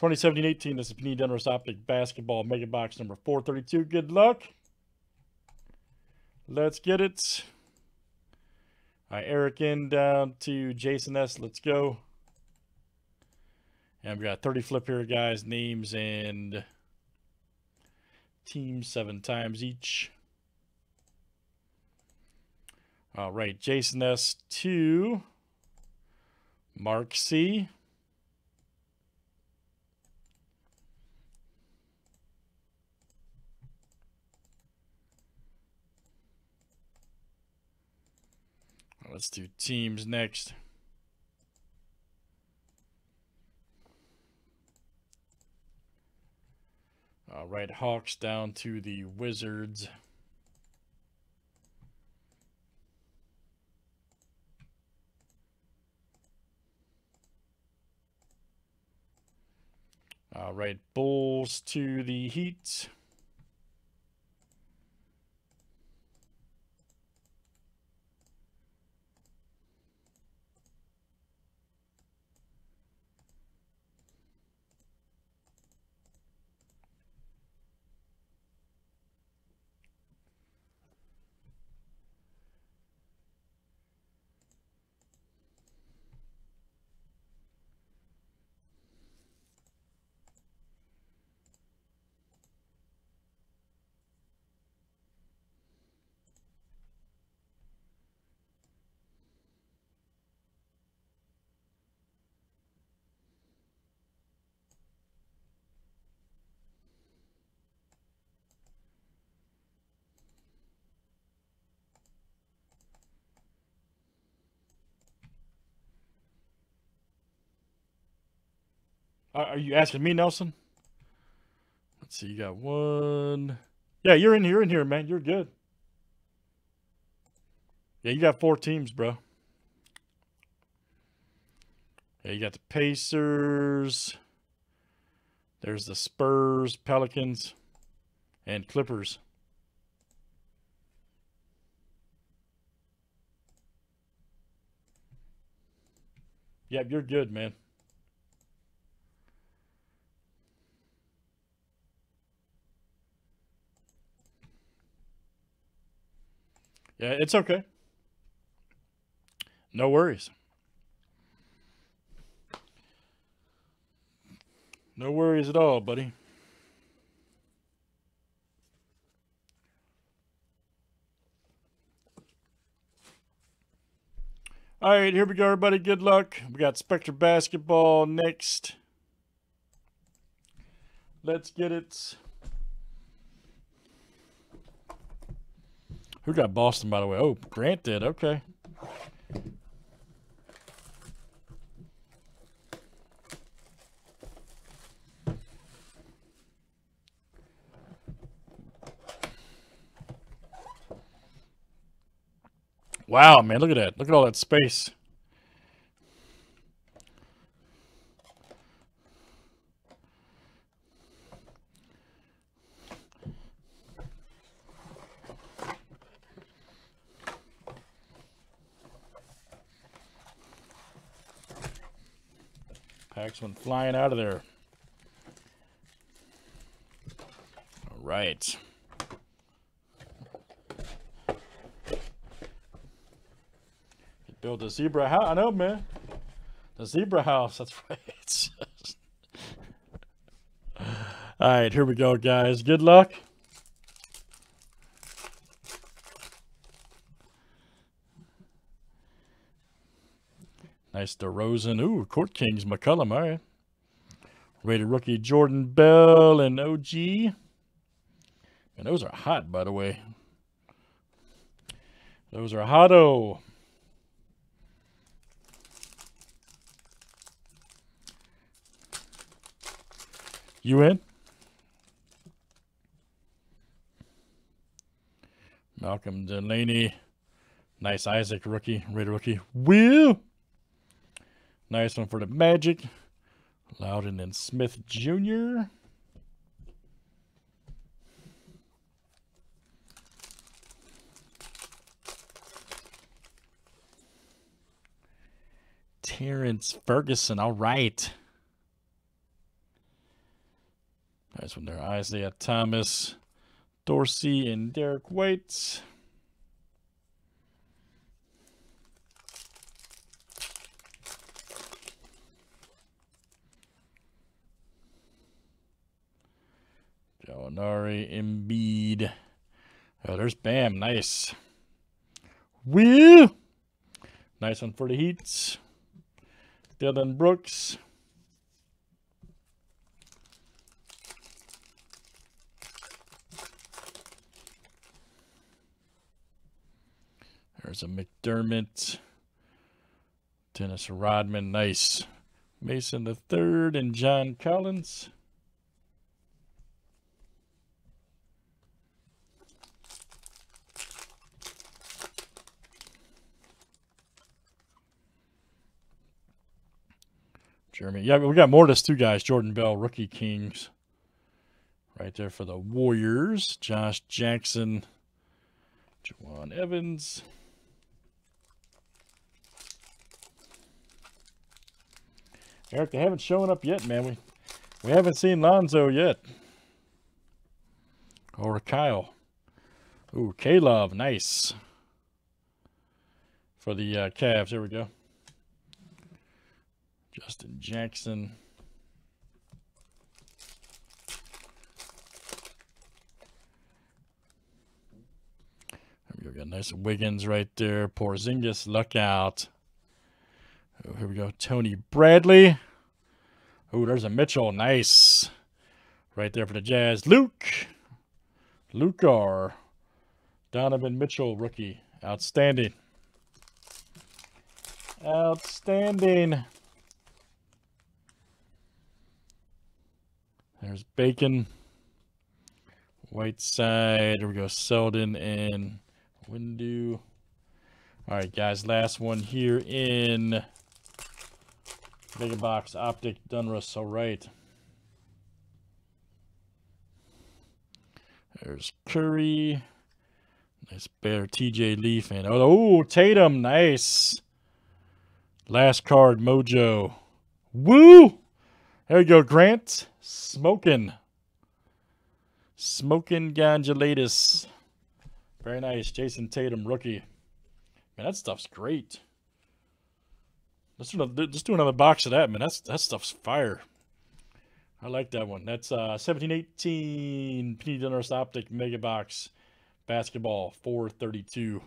2017-18, this is Penny Dundros Optic Basketball Mega Box number 432. Good luck. Let's get it. All right, Eric in down to Jason S. Let's go. And we've got 30 flip here, guys. Names and teams 7 times each. All right, Jason S. to Mark C. Let's do teams next. All right, Hawks down to the Wizards. All right, Bulls to the Heat. Are you asking me, Nelson? Let's see, you got one. Yeah, you're in here, man. You're good. Yeah, you got 4 teams, bro. Yeah, you got the Pacers. There's the Spurs, Pelicans, and Clippers. Yeah, you're good, man. Yeah, it's okay. No worries. No worries at all, buddy. All right, here we go, everybody. Good luck. We got Spectre Basketball next. Let's get it. Who got Boston, by the way? Oh, Grant did. Okay. Wow, man. Look at that. Look at all that space. Next one flying out of there. All right. Build a zebra house. I know, man. The zebra house. That's right. All right. Here we go, guys. Good luck. Nice DeRozan. Ooh, Court Kings, McCollum. All right. Rated rookie Jordan Bell and OG. And those are hot, by the way. Those are hot-o. You in? Malcolm Delaney. Nice Isaac rookie. Rated rookie. Will. Nice one for the Magic. Loudon and Smith Jr. Terrence Ferguson. All right. There's from there Isaiah Thomas, Dorsey, and Derek White. Gallinari, Embiid. Oh, there's Bam. Nice. Woo! Nice one for the Heat. Dylan Brooks. There's a McDermott. Dennis Rodman. Nice. Mason the Third and John Collins. Jeremy. Yeah, we got more of this too, guys. Jordan Bell, Rookie Kings. Right there for the Warriors. Josh Jackson. Juwan Evans. Eric, they haven't shown up yet, man. We haven't seen Lonzo yet. Or Kyle. Ooh, Caleb. Nice. For the Cavs. Here we go. Justin Jackson. There we go. Got nice Wiggins right there. Porzingis, luck out. Oh, here we go. Tony Bradley. Oh, there's a Mitchell. Nice. Right there for the Jazz. Luke. Donovan Mitchell, rookie. Outstanding. Outstanding. There's Bacon, Whiteside. Here we go, Seldon and Windu. All right, guys, last one here in Mega Box Optic Donruss. All right. There's Curry. Nice bear, TJ Leaf. And oh, Tatum, nice. Last card, Mojo. Woo! There you go, Grant. Smokin' Ganjulitis. Very nice. Jason Tatum, rookie. Man, that stuff's great. Let's do another box of that, man. That stuff's fire. I like that one. That's 17-18 Penny Dundros Optic Mega Box Basketball 432.